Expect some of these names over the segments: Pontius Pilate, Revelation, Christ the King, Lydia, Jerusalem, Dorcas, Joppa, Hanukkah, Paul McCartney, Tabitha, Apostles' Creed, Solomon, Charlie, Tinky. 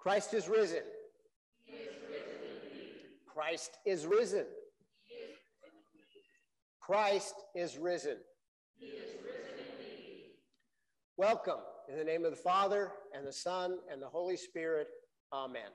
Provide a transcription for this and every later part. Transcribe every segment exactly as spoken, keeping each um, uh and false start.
Christ is risen. He is risen indeed. Christ is risen. He is risen indeed. Christ is risen. He is risen indeed. Welcome in the name of the Father, and the Son, and the Holy Spirit. Amen.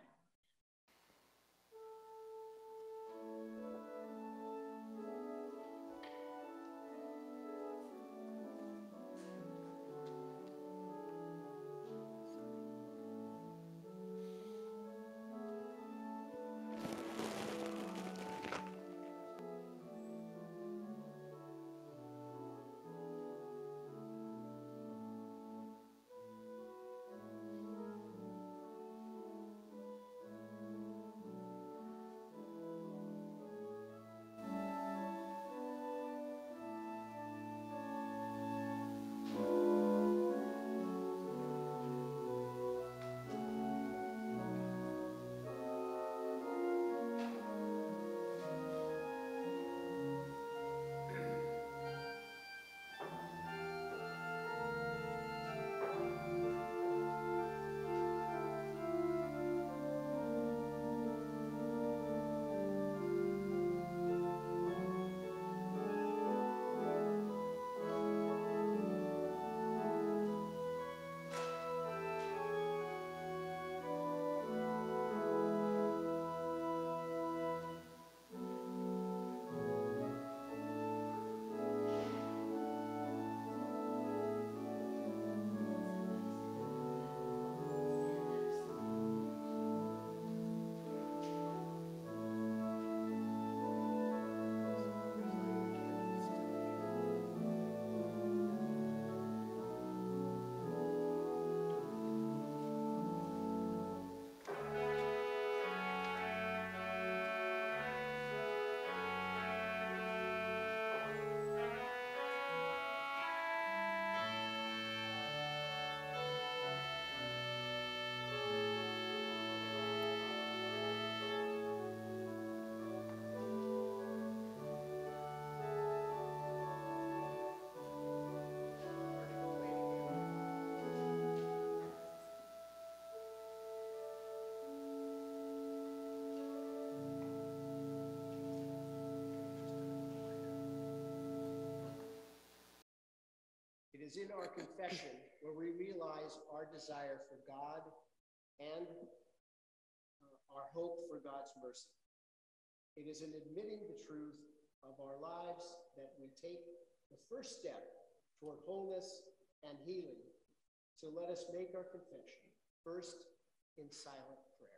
It is in our confession where we realize our desire for God and uh, our hope for God's mercy. It is in admitting the truth of our lives that we take the first step toward wholeness and healing. So let us make our confession first in silent prayer.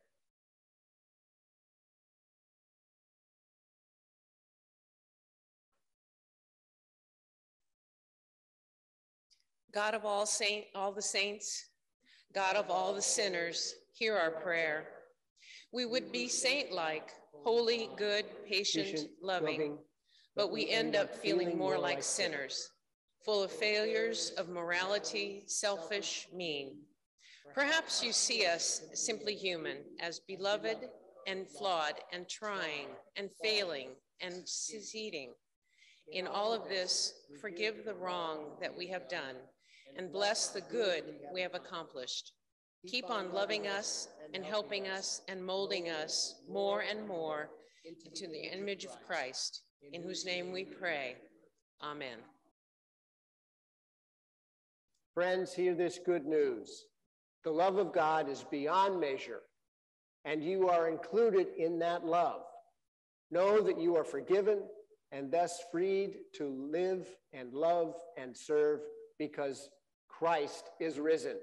God of all saint, all the saints, God of all the sinners, hear our prayer. We would be saint-like, holy, good, patient, loving, but we end up feeling more like sinners, full of failures, of morality, selfish, mean. Perhaps you see us simply human, as beloved and flawed and trying and failing and succeeding. In all of this, forgive the wrong that we have done, and bless the good we have accomplished. Keep on loving us and helping us and molding us more and more into the image of Christ, in whose name we pray. Amen. Friends, hear this good news. The love of God is beyond measure, and you are included in that love. Know that you are forgiven and thus freed to live and love and serve, because Christ is risen.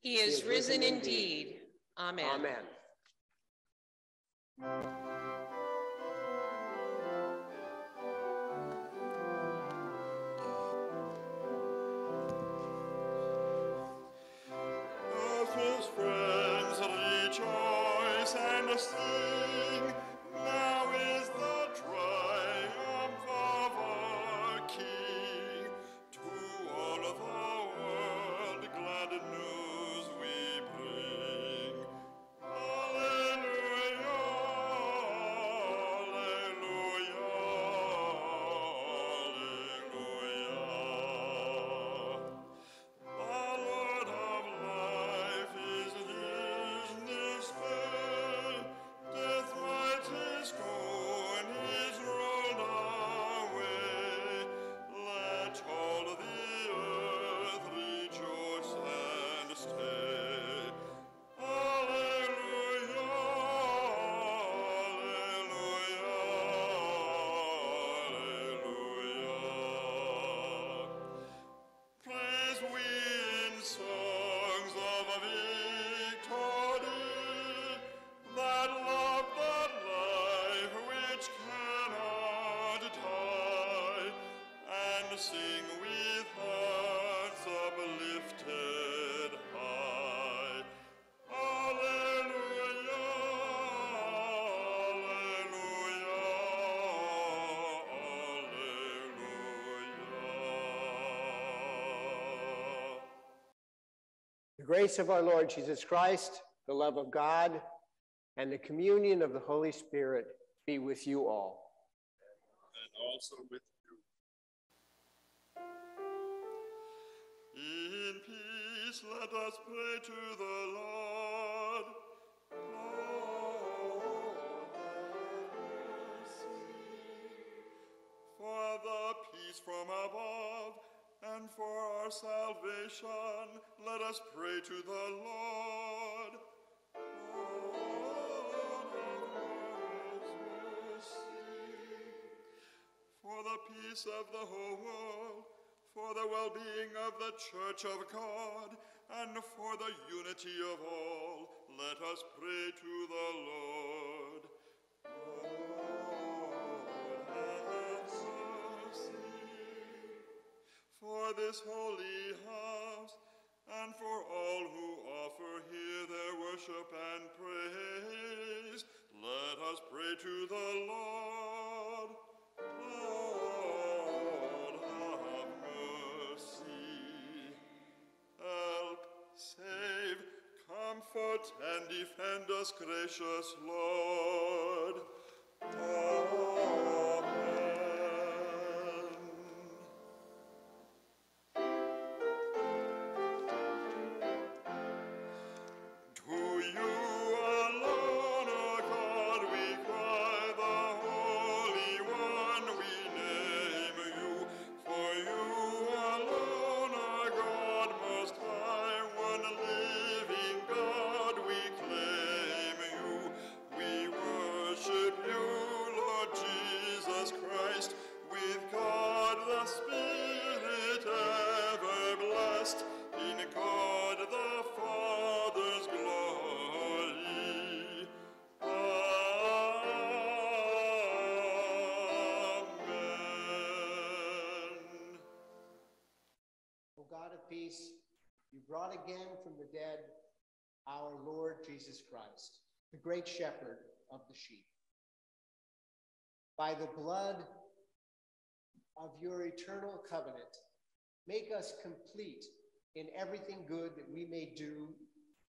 He is, he is risen, risen indeed. indeed. Amen. Amen. grace of our Lord Jesus Christ, the love of God, and the communion of the Holy Spirit be with you all. And also with you. In peace, let us pray to the Lord. Lord, have mercy. For the peace from above, and for our salvation, let us pray to the Lord. Lord, have mercy. For the peace of the whole world, for the well-being of the Church of God, and for the unity of all, let us pray to the Lord. Lord, have mercy. For this holy house, and for all who offer here their worship and praise, let us pray to the Lord. Lord, have mercy. Help, save, comfort, and defend us, gracious Lord. Lord, peace, you brought again from the dead our Lord Jesus Christ, the great shepherd of the sheep. By the blood of your eternal covenant, make us complete in everything good that we may do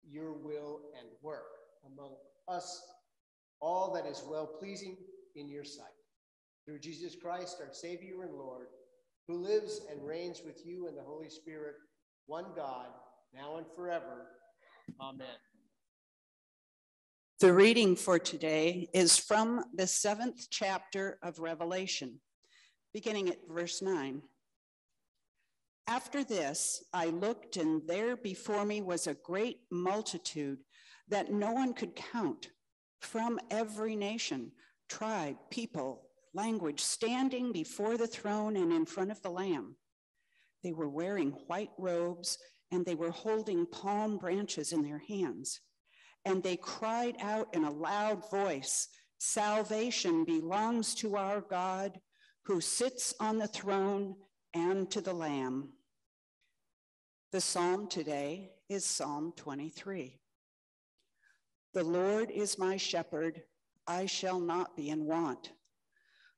your will and work among us, all that is well-pleasing in your sight. Through Jesus Christ, our Savior and Lord, who lives and reigns with you and the Holy Spirit, one God, now and forever. Amen. The reading for today is from the seventh chapter of Revelation, beginning at verse nine. After this, I looked, and there before me was a great multitude that no one could count, from every nation, tribe, people, language, standing before the throne and in front of the Lamb. They were wearing white robes, and they were holding palm branches in their hands. And they cried out in a loud voice, "Salvation belongs to our God, who sits on the throne, and to the Lamb." The psalm today is Psalm twenty-three. The Lord is my shepherd, I shall not be in want.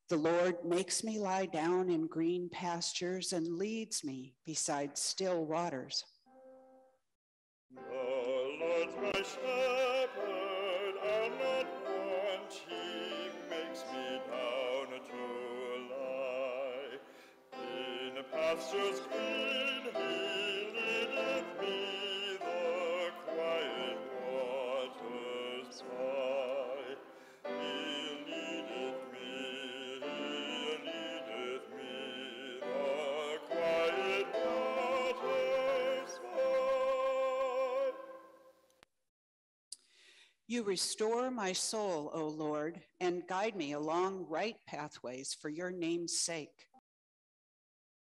The Lord makes me lie down in green pastures and leads me beside still waters. The Lord my shepherd, I'll not want. He makes me down to lie in pastures green. He leadeth me the quiet waters by. He You restore my soul, O Lord, and guide me along right pathways for your name's sake.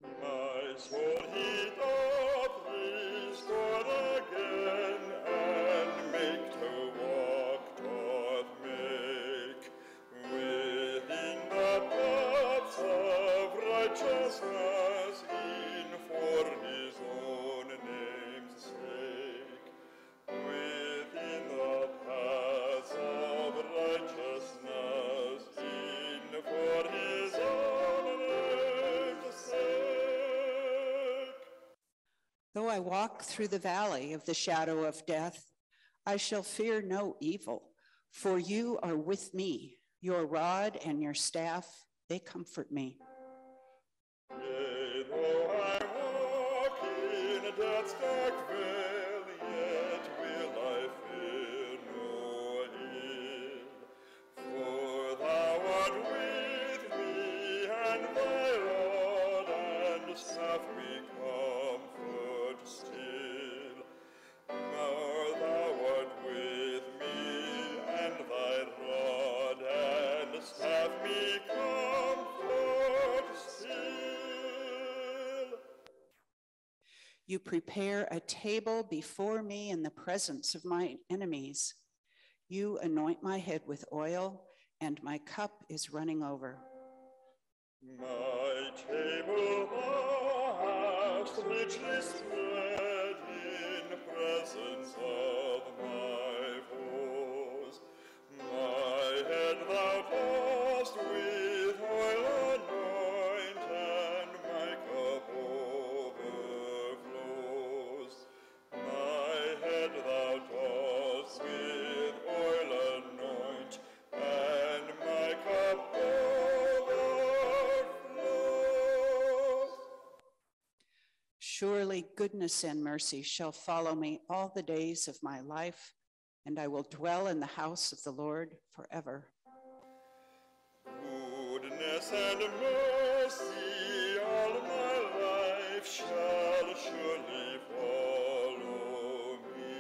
My soul he doth restore again, and make to walk doth make within the paths of righteousness, in for his own name's sake. Within the of righteousness, in for his own name's sake. Though I walk through the valley of the shadow of death, I shall fear no evil, for you are with me. Your rod and your staff, they comfort me. Yea, though I walk in death's dark vale, yet will I fear no ill. For thou art with me, and thy rod and staff me comfort still. Now thou art with me, and thy rod and staff me comfort still. You prepare a table before me in the presence of my enemies. You anoint my head with oil, and my cup is running over. My table thou hast richly spread in presence of my foes. My head thou dost with oil anoint, and my cup overflows. My head thou dost with oil anoint, and my cup overflows. Surely goodness and mercy shall follow me all the days of my life, and I will dwell in the house of the Lord forever. Goodness and mercy all my life shall surely follow me,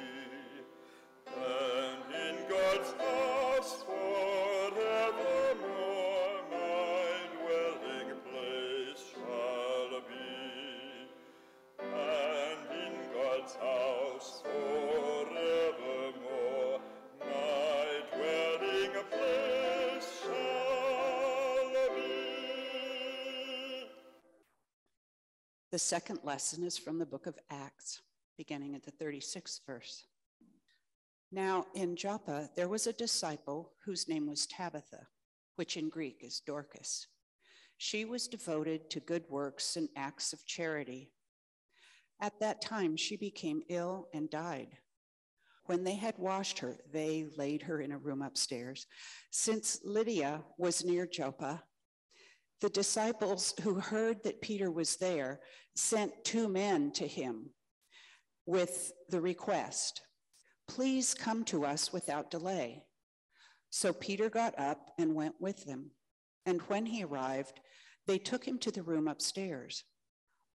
and in God's house forevermore my dwelling place shall be, and in God's house forevermore my dwelling place shall be. The second lesson is from the book of Acts, beginning at the thirty-sixth verse. Now in Joppa there was a disciple whose name was Tabitha, which in Greek is Dorcas. She was devoted to good works and acts of charity. At that time she became ill and died. When they had washed her, they laid her in a room upstairs. Since Lydia was near Joppa, the disciples who heard that Peter was there sent two men to him with the request, "Please come to us without delay." So Peter got up and went with them. And when he arrived, they took him to the room upstairs.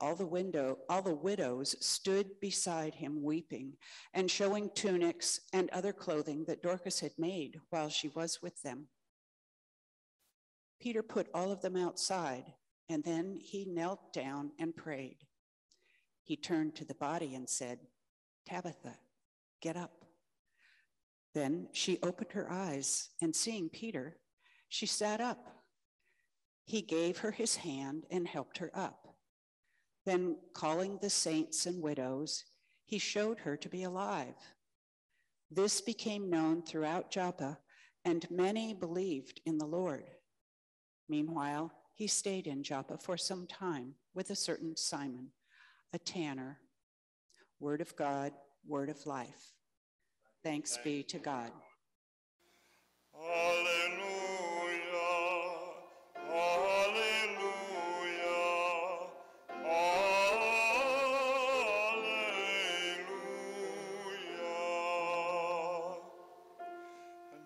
All the window, all the widows stood beside him weeping and showing tunics and other clothing that Dorcas had made while she was with them. Peter put all of them outside, and then he knelt down and prayed. He turned to the body and said, "Tabitha, get up." Then she opened her eyes, and seeing Peter, she sat up. He gave her his hand and helped her up. Then, calling the saints and widows, he showed her to be alive. This became known throughout Joppa, and many believed in the Lord. Meanwhile, he stayed in Joppa for some time with a certain Simon, a tanner. Word of God, word of life. Thanks be to God. Hallelujah. Hallelujah.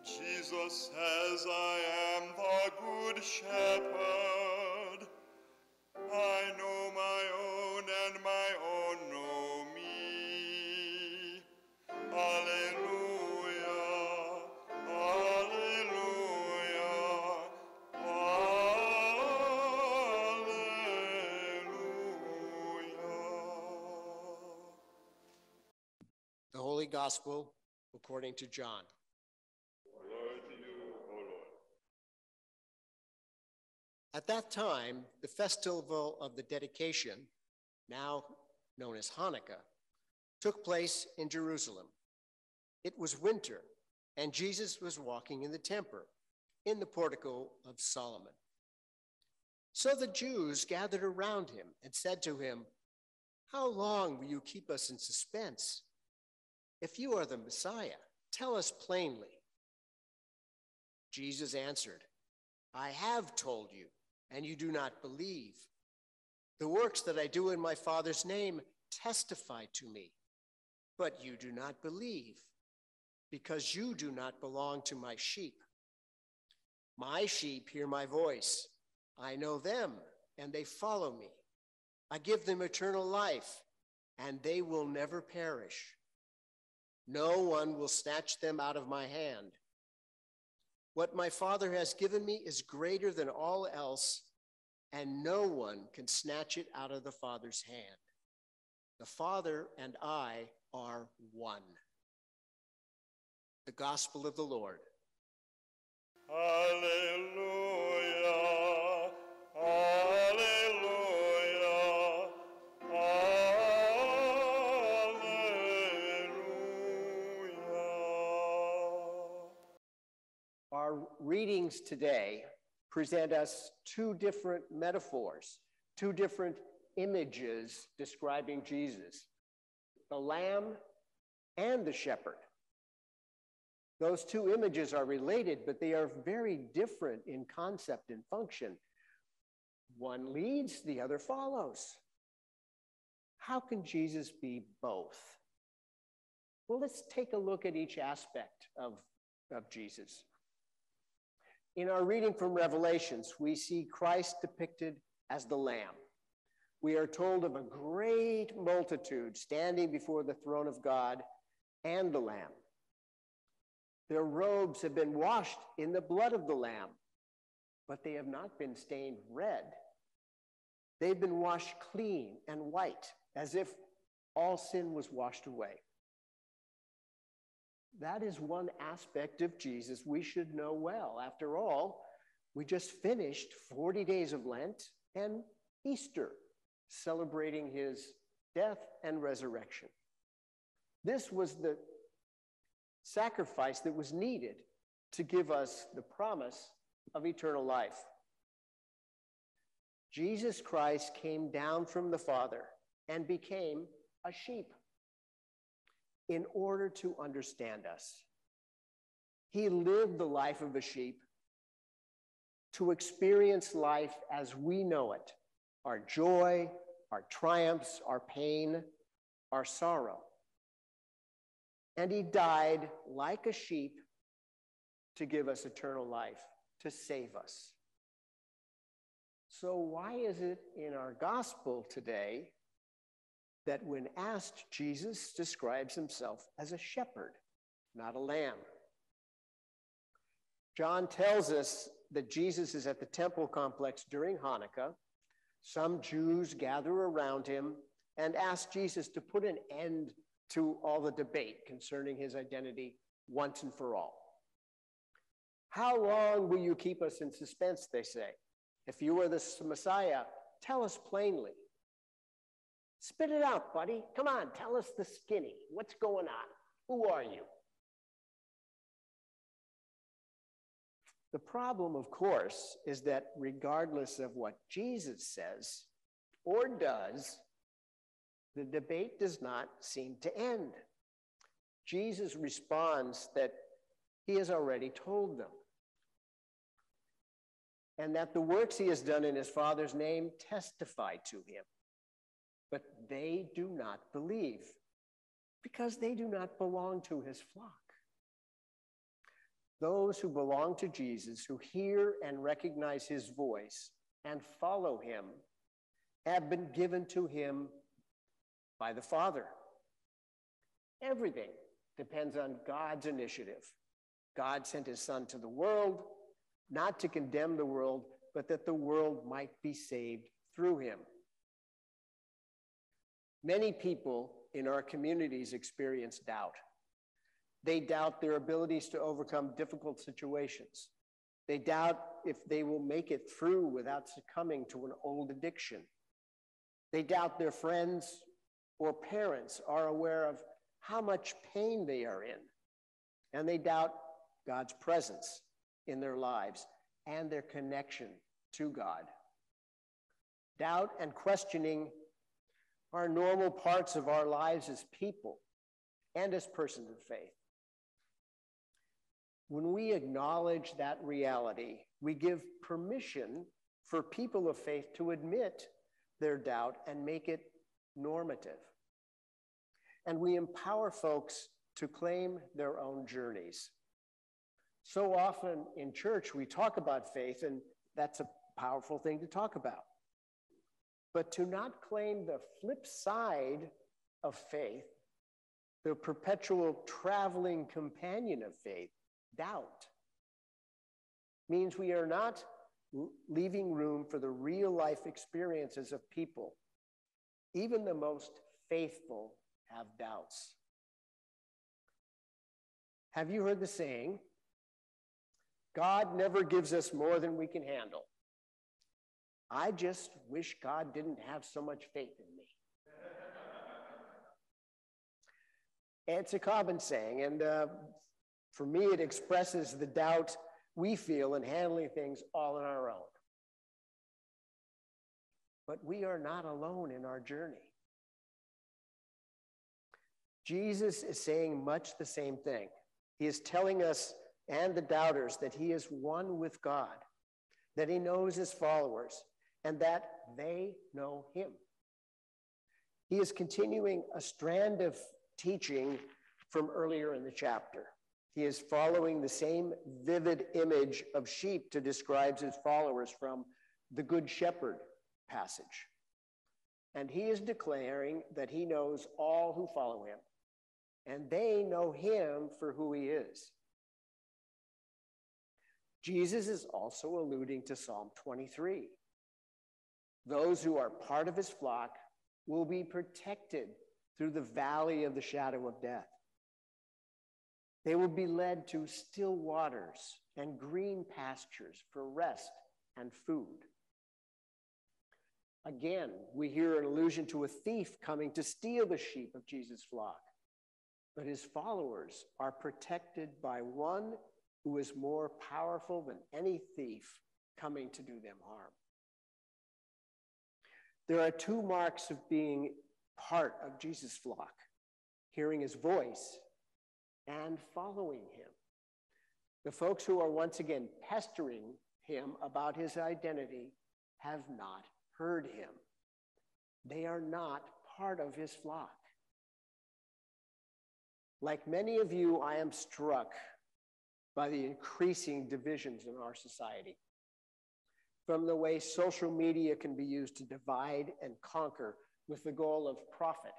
Jesus says, "I am the good shepherd. I know my own, and my own know me." Hallelujah, hallelujah, hallelujah. The Holy Gospel according to John. At that time, the festival of the dedication, now known as Hanukkah, took place in Jerusalem. It was winter, and Jesus was walking in the temple, in the portico of Solomon. So the Jews gathered around him and said to him, How long will you keep us in suspense? If you are the Messiah, tell us plainly. Jesus answered, I have told you, and you do not believe. The works that I do in my Father's name testify to me, but you do not believe, because you do not belong to my sheep. My sheep hear my voice. I know them, and they follow me. I give them eternal life, and they will never perish. No one will snatch them out of my hand. What my Father has given me is greater than all else, and no one can snatch it out of the Father's hand. The Father and I are one. The Gospel of the Lord. Hallelujah. Hallelujah. Readings today present us two different metaphors, two different images describing Jesus, the lamb and the shepherd. Those two images are related, but they are very different in concept and function. One leads, the other follows. How can Jesus be both? Well, let's take a look at each aspect of, of Jesus. In our reading from Revelations, we see Christ depicted as the Lamb. We are told of a great multitude standing before the throne of God and the Lamb. Their robes have been washed in the blood of the Lamb, but they have not been stained red. They've been washed clean and white, as if all sin was washed away. That is one aspect of Jesus we should know well. After all, we just finished forty days of Lent and Easter, celebrating his death and resurrection. This was the sacrifice that was needed to give us the promise of eternal life. Jesus Christ came down from the Father and became a sheep in order to understand us. He lived the life of a sheep to experience life as we know it, our joy, our triumphs, our pain, our sorrow. And he died like a sheep to give us eternal life, to save us. So why is it in our gospel today that when asked, Jesus describes himself as a shepherd, not a lamb? John tells us that Jesus is at the temple complex during Hanukkah. Some Jews gather around him and ask Jesus to put an end to all the debate concerning his identity once and for all. How long will you keep us in suspense, they say. If you are the Messiah, tell us plainly. Spit it out, buddy. Come on, tell us the skinny. What's going on? Who are you? The problem, of course, is that regardless of what Jesus says or does, the debate does not seem to end. Jesus responds that he has already told them, and that the works he has done in his Father's name testify to him. But they do not believe, because they do not belong to his flock. Those who belong to Jesus, who hear and recognize his voice and follow him, have been given to him by the Father. Everything depends on God's initiative. God sent his Son to the world, not to condemn the world, but that the world might be saved through him. Many people in our communities experience doubt. They doubt their abilities to overcome difficult situations. They doubt if they will make it through without succumbing to an old addiction. They doubt their friends or parents are aware of how much pain they are in, and they doubt God's presence in their lives and their connection to God. Doubt and questioning our normal parts of our lives as people and as persons of faith. When we acknowledge that reality, we give permission for people of faith to admit their doubt and make it normative. And we empower folks to claim their own journeys. So often in church, we talk about faith, and that's a powerful thing to talk about. But to not claim the flip side of faith, the perpetual traveling companion of faith, doubt, means we are not leaving room for the real life experiences of people. Even the most faithful have doubts. Have you heard the saying, God never gives us more than we can handle? I just wish God didn't have so much faith in me. It's a common saying, and uh, for me, it expresses the doubt we feel in handling things all on our own. But we are not alone in our journey. Jesus is saying much the same thing. He is telling us and the doubters that he is one with God, that he knows his followers, and that they know him. He is continuing a strand of teaching from earlier in the chapter. He is following the same vivid image of sheep to describe his followers from the Good Shepherd passage. And he is declaring that he knows all who follow him, and they know him for who he is. Jesus is also alluding to Psalm twenty-three. Those who are part of his flock will be protected through the valley of the shadow of death. They will be led to still waters and green pastures for rest and food. Again, we hear an allusion to a thief coming to steal the sheep of Jesus' flock, but his followers are protected by one who is more powerful than any thief coming to do them harm. There are two marks of being part of Jesus' flock: hearing his voice and following him. The folks who are once again pestering him about his identity have not heard him. They are not part of his flock. Like many of you, I am struck by the increasing divisions in our society, from the way social media can be used to divide and conquer with the goal of profit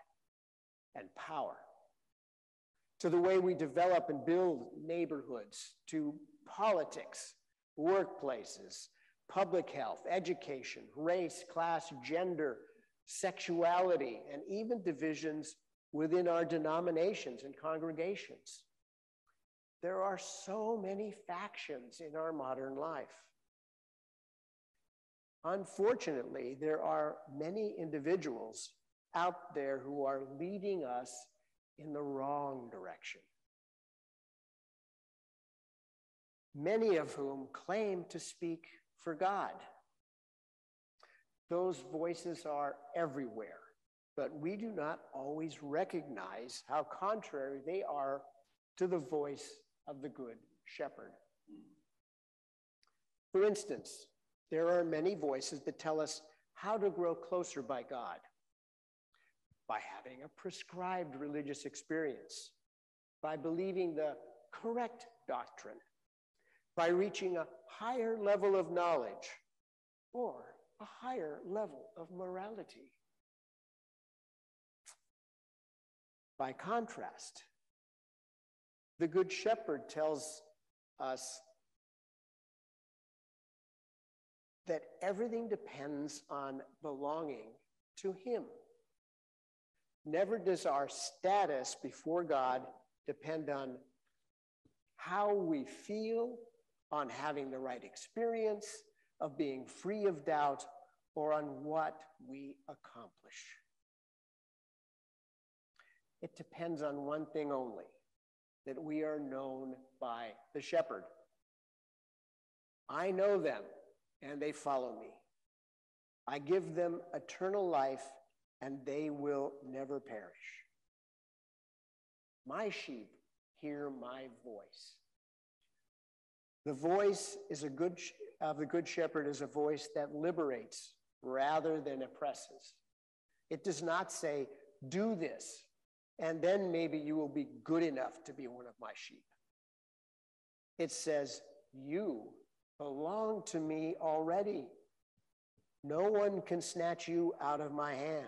and power, to the way we develop and build neighborhoods, to politics, workplaces, public health, education, race, class, gender, sexuality, and even divisions within our denominations and congregations. There are so many factions in our modern life. Unfortunately, there are many individuals out there who are leading us in the wrong direction, many of whom claim to speak for God. Those voices are everywhere, but we do not always recognize how contrary they are to the voice of the Good Shepherd. For instance, there are many voices that tell us how to grow closer by God, by having a prescribed religious experience, by believing the correct doctrine, by reaching a higher level of knowledge or a higher level of morality. By contrast, the Good Shepherd tells us that everything depends on belonging to him. Never does our status before God depend on how we feel, on having the right experience, of being free of doubt, or on what we accomplish. It depends on one thing only: that we are known by the shepherd. I know them, and they follow me. I give them eternal life, and they will never perish. My sheep hear my voice. The voice is a good of the good shepherd is a voice that liberates rather than oppresses. It does not say, do this, and then maybe you will be good enough to be one of my sheep. It says, you belong to me already. No one can snatch you out of my hand.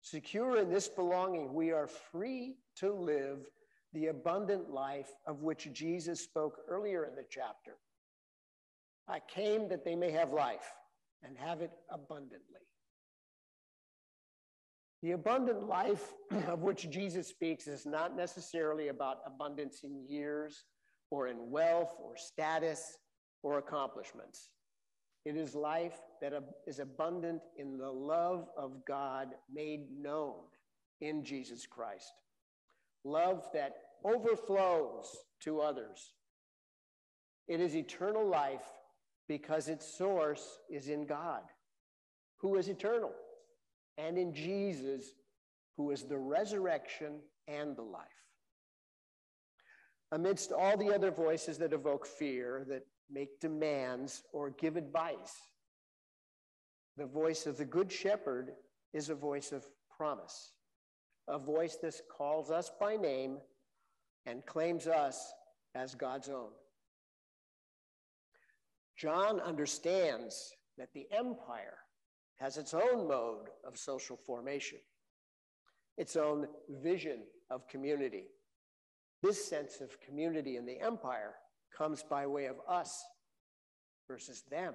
Secure in this belonging, we are free to live the abundant life of which Jesus spoke earlier in the chapter. I came that they may have life and have it abundantly. The abundant life of which Jesus speaks is not necessarily about abundance in years or in wealth or status or accomplishments. It is life that is abundant in the love of God made known in Jesus Christ. Love that overflows to others. It is eternal life because its source is in God, who is eternal, and in Jesus, who is the resurrection and the life. Amidst all the other voices that evoke fear, that make demands or give advice, the voice of the Good Shepherd is a voice of promise, a voice that calls us by name and claims us as God's own. John understands that the empire has its own mode of social formation, its own vision of community. This sense of community in the empire comes by way of us versus them.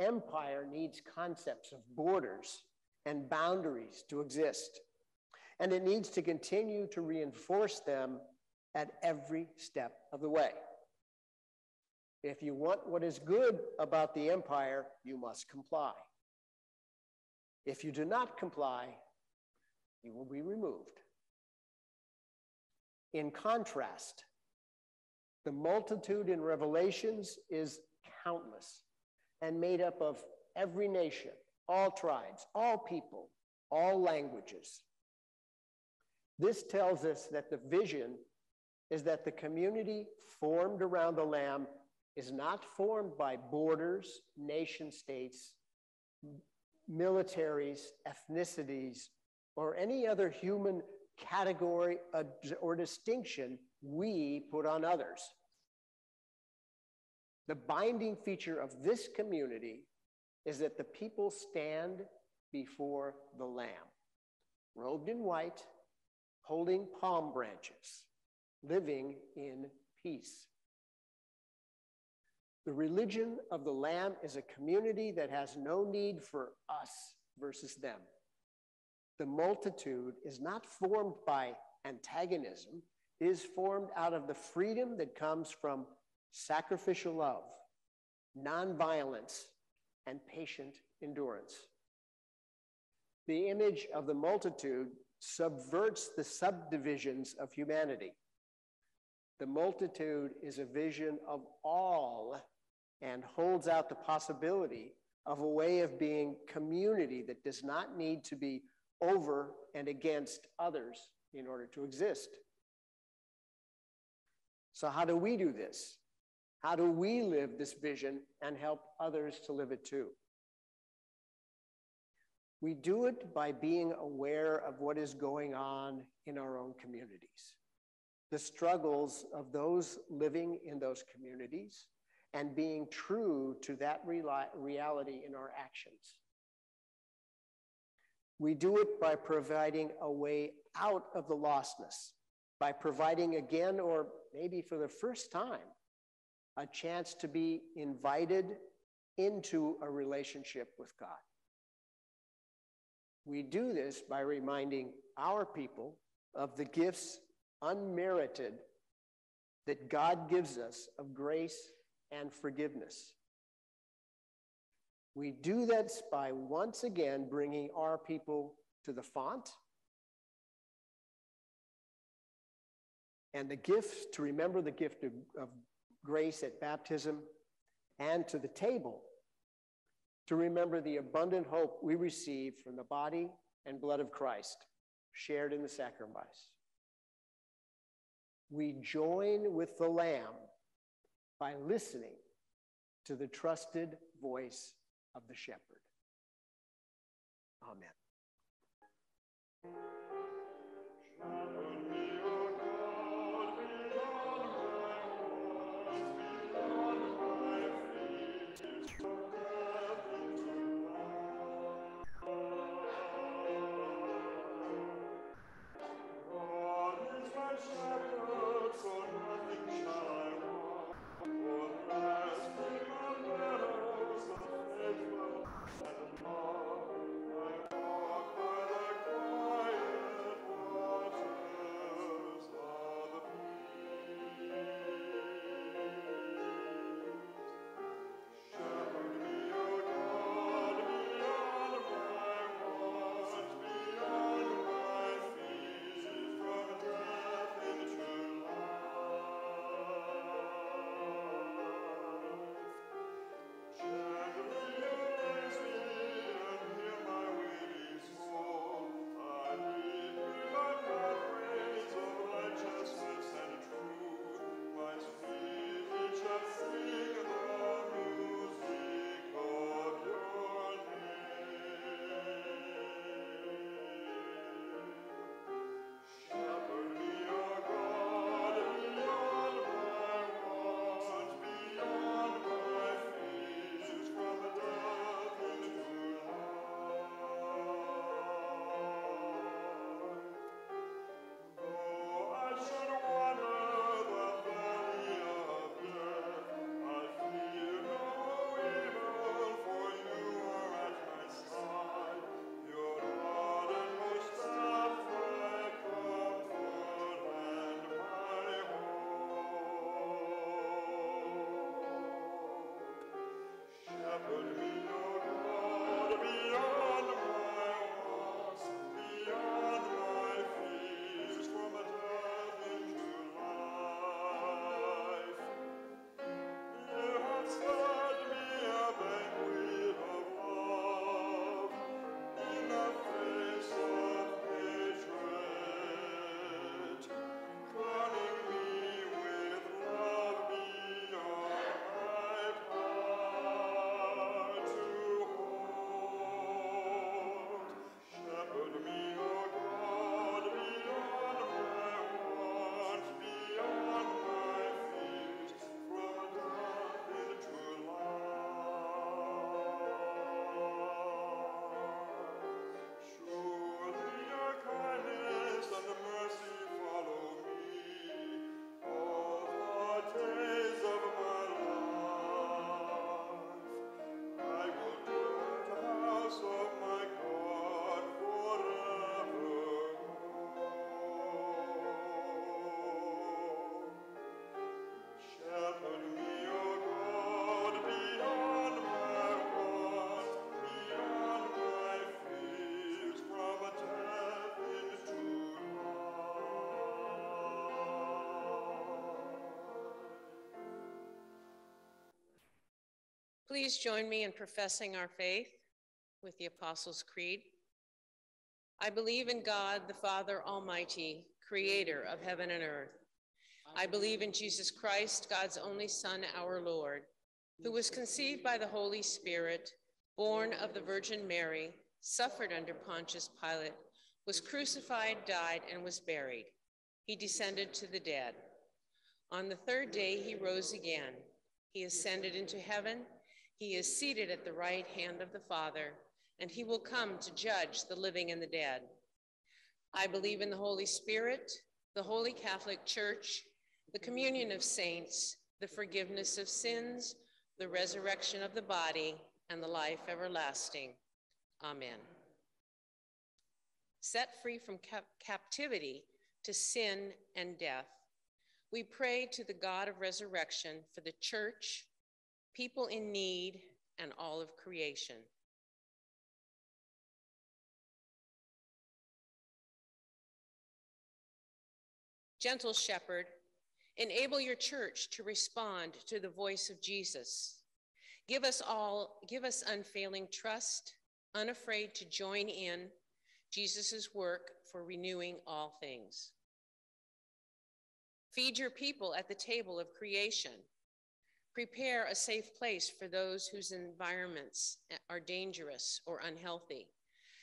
Empire needs concepts of borders and boundaries to exist, and it needs to continue to reinforce them at every step of the way. If you want what is good about the empire, you must comply. If you do not comply, you will be removed. In contrast, the multitude in Revelations is countless and made up of every nation, all tribes, all people, all languages. This tells us that the vision is that the community formed around the Lamb is not formed by borders, nation states, militaries, ethnicities, or any other human category or distinction we put on others. The binding feature of this community is that the people stand before the Lamb, robed in white, holding palm branches, living in peace. The religion of the Lamb is a community that has no need for us versus them. The multitude is not formed by antagonism. It is formed out of the freedom that comes from sacrificial love, nonviolence, and patient endurance. The image of the multitude subverts the subdivisions of humanity. The multitude is a vision of all and holds out the possibility of a way of being community that does not need to be over and against others in order to exist. So how do we do this? How do we live this vision and help others to live it too? We do it by being aware of what is going on in our own communities, the struggles of those living in those communities, and being true to that reality in our actions. We do it by providing a way out of the lostness, by providing again, or maybe for the first time, a chance to be invited into a relationship with God. We do this by reminding our people of the gifts unmerited that God gives us of grace and forgiveness. We do that by once again bringing our people to the font and the gifts, to remember the gift of, of grace at baptism, and to the table to remember the abundant hope we receive from the body and blood of Christ shared in the sacrifice. We join with the Lamb by listening to the trusted voice of the shepherd. Amen. Please join me in professing our faith with the Apostles' Creed. I believe in God, the Father Almighty, creator of heaven and earth. I believe in Jesus Christ, God's only Son, our Lord, who was conceived by the Holy Spirit, born of the Virgin Mary, suffered under Pontius Pilate, was crucified, died, and was buried. He descended to the dead. On the third day, he rose again. He ascended into heaven. He is seated at the right hand of the Father, and he will come to judge the living and the dead. I believe in the Holy Spirit, the Holy Catholic Church, the communion of saints, the forgiveness of sins, the resurrection of the body, and the life everlasting. Amen. Set free from cap- captivity to sin and death, we pray to the God of resurrection for the church, people in need, and all of creation. Gentle Shepherd, enable your church to respond to the voice of Jesus. Give us all, give us unfailing trust, unafraid to join in Jesus' work for renewing all things. Feed your people at the table of creation. Prepare a safe place for those whose environments are dangerous or unhealthy,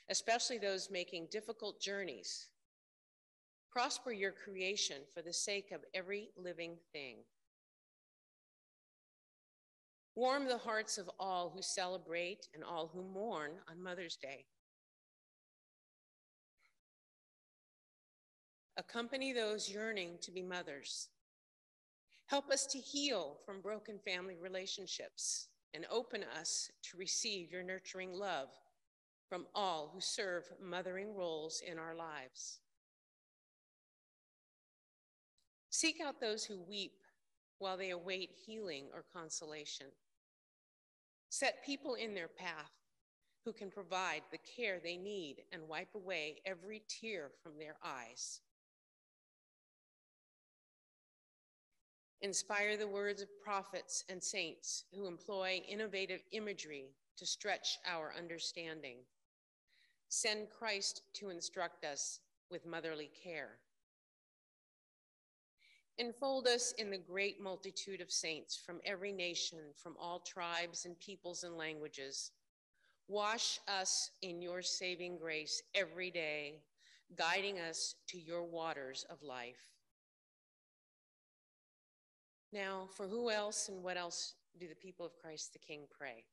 especially those making difficult journeys. Prosper your creation for the sake of every living thing. Warm the hearts of all who celebrate and all who mourn on Mother's Day. Accompany those yearning to be mothers. Help us to heal from broken family relationships and open us to receive your nurturing love from all who serve mothering roles in our lives. Seek out those who weep while they await healing or consolation. Set people in their path who can provide the care they need and wipe away every tear from their eyes. Inspire the words of prophets and saints who employ innovative imagery to stretch our understanding. Send Christ to instruct us with motherly care. Enfold us in the great multitude of saints from every nation, from all tribes and peoples and languages. Wash us in your saving grace every day, guiding us to your waters of life. Now, for who else and what else do the people of Christ the King pray?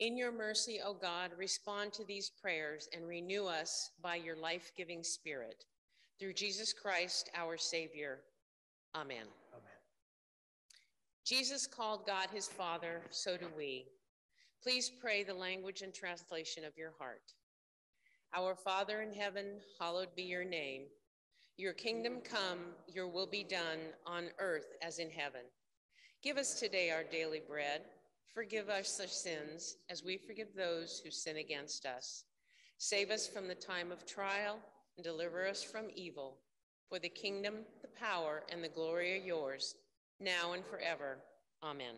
In your mercy, O God, respond to these prayers and renew us by your life-giving Spirit. Through Jesus Christ, our Savior. Amen. Amen. Jesus called God his Father, so do we. Please pray the language and translation of your heart. Our Father in heaven, hallowed be your name. Your kingdom come, your will be done on earth as in heaven. Give us today our daily bread. Forgive us our sins as we forgive those who sin against us. Save us from the time of trial and deliver us from evil. For the kingdom, the power, and the glory are yours, now and forever. Amen.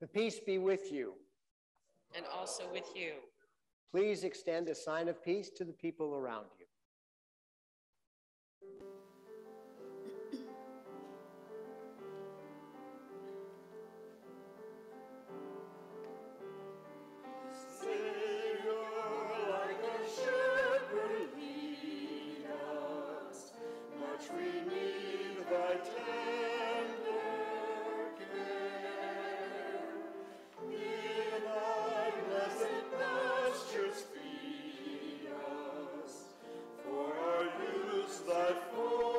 The peace be with you. And also with you. Please extend a sign of peace to the people around you. Thy full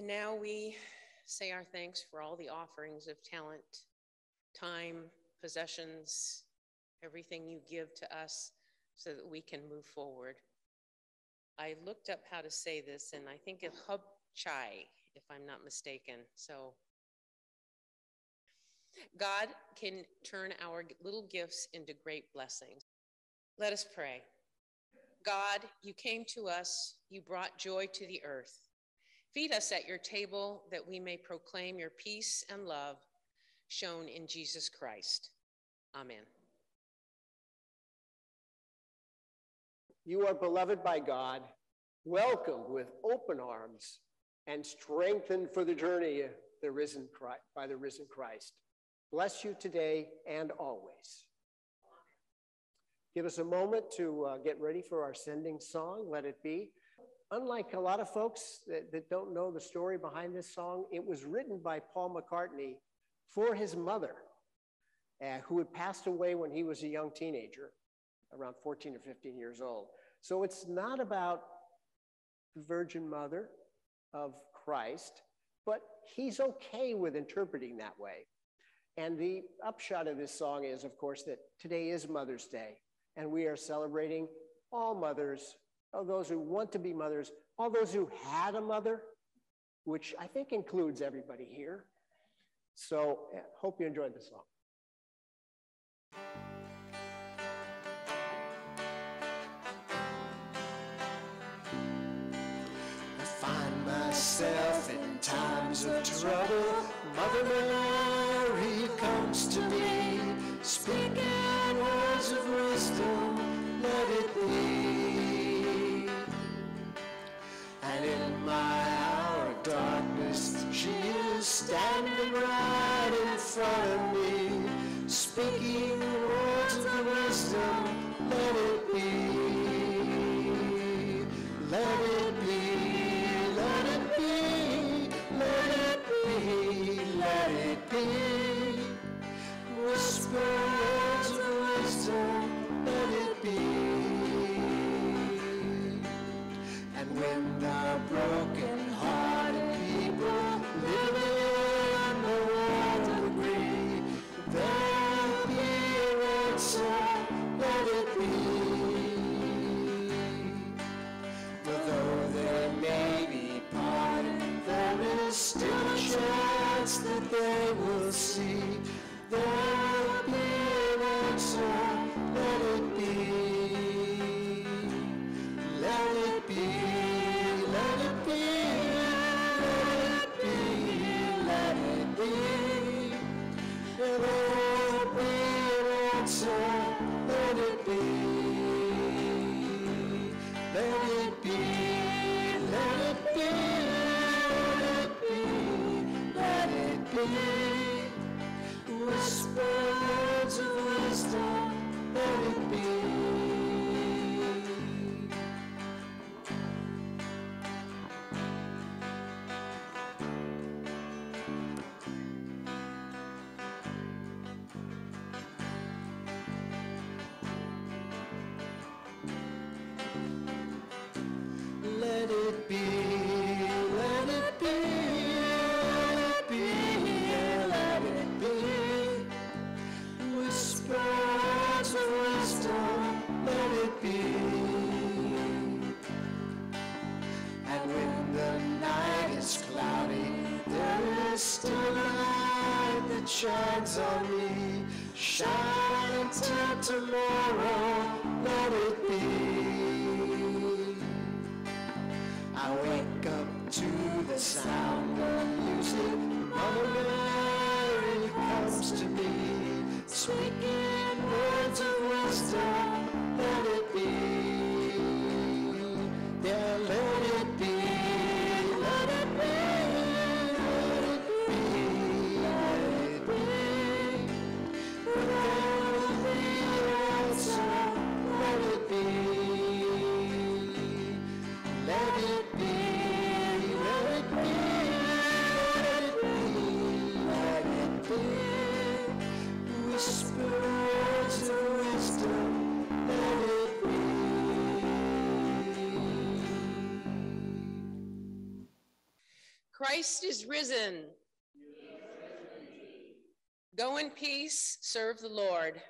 And now we say our thanks for all the offerings of talent, time, possessions, everything you give to us so that we can move forward. I looked up how to say this, and I think it's hub chai, if I'm not mistaken. So God can turn our little gifts into great blessings. Let us pray. God, you came to us. You brought joy to the earth. Feed us at your table that we may proclaim your peace and love shown in Jesus Christ. Amen. You are beloved by God, welcomed with open arms, and strengthened for the journey the risen Christ, by the risen Christ. Bless you today and always. Give us a moment to uh, get ready for our sending song, Let It Be. Unlike a lot of folks that, that don't know the story behind this song, it was written by Paul McCartney for his mother, uh, who had passed away when he was a young teenager, around fourteen or fifteen years old. So it's not about the Virgin Mother of Christ, but he's okay with interpreting that way. And the upshot of this song is, of course, that today is Mother's Day, and we are celebrating all mothers, all those who want to be mothers, all those who had a mother, which I think includes everybody here. So yeah, hope you enjoyed the song. I find myself in times of trouble, Mother Mary comes to me, speaking words of wisdom, let it be. And in my hour of darkness, she is standing right in front of me, speaking words of wisdom, let it be, let it be, let it be, let it be, let it be, whisper words of wisdom, let it be. And when the broken-hearted people living in the world agree, there'll be a ransom, let it be. For though there may be pardon, there is still a chance that they will see. There'll be a ransom, let it be. Let it be. Whisper words of wisdom, let it be. Let it be. Still a light that shines on me, shine until tomorrow, let it be. I wake up to the sound of music, Mother Mary comes to me, speaking words of wisdom, let it be, yeah, let it be. Whisper words of wisdom, Christ is risen. He is risen indeed. Go in peace, serve the Lord.